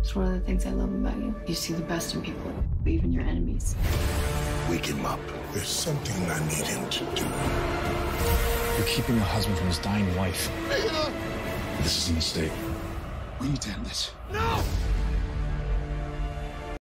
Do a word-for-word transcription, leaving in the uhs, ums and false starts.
It's one of the things I love about you. You see the best in people, even your enemies. Wake him up. There's something I need him to do. You're keeping your husband from his dying wife. Peter! This is a mistake. We need to end this. No!